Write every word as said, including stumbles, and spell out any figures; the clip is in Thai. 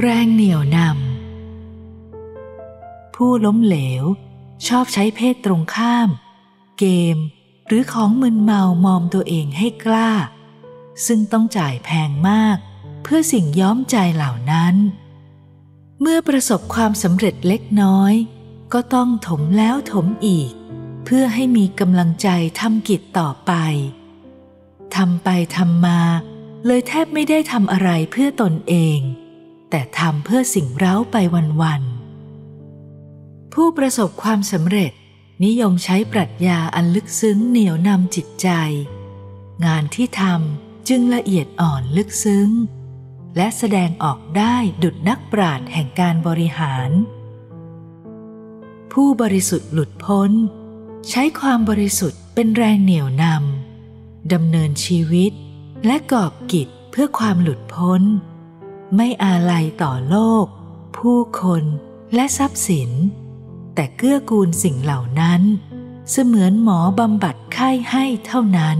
แรงเหนี่ยวนำผู้ล้มเหลวชอบใช้เพศตรงข้ามเกมหรือของมึนเมามอมตัวเองให้กล้าซึ่งต้องจ่ายแพงมากเพื่อสิ่งย้อมใจเหล่านั้นเมื่อประสบความสำเร็จเล็กน้อยก็ต้องถมแล้วถมอีกเพื่อให้มีกำลังใจทำกิจต่อไปทำไปทำมาเลยแทบไม่ได้ทำอะไรเพื่อตนเองแต่ทำเพื่อสิ่งเร้าไปวันๆผู้ประสบความสำเร็จนิยมใช้ปรัชญาอันลึกซึ้งเหนี่ยวนำจิตใจงานที่ทำจึงละเอียดอ่อนลึกซึ้งและแสดงออกได้ดุจนักปราชญ์แห่งการบริหารผู้บริสุทธิ์หลุดพ้นใช้ความบริสุทธิ์เป็นแรงเหนี่ยวนำดำเนินชีวิตและกอบกิจเพื่อความหลุดพ้นไม่อาลัยต่อโลกผู้คนและทรัพย์สินแต่เกื้อกูลสิ่งเหล่านั้นเสมือนหมอบำบัดไข้ให้เท่านั้น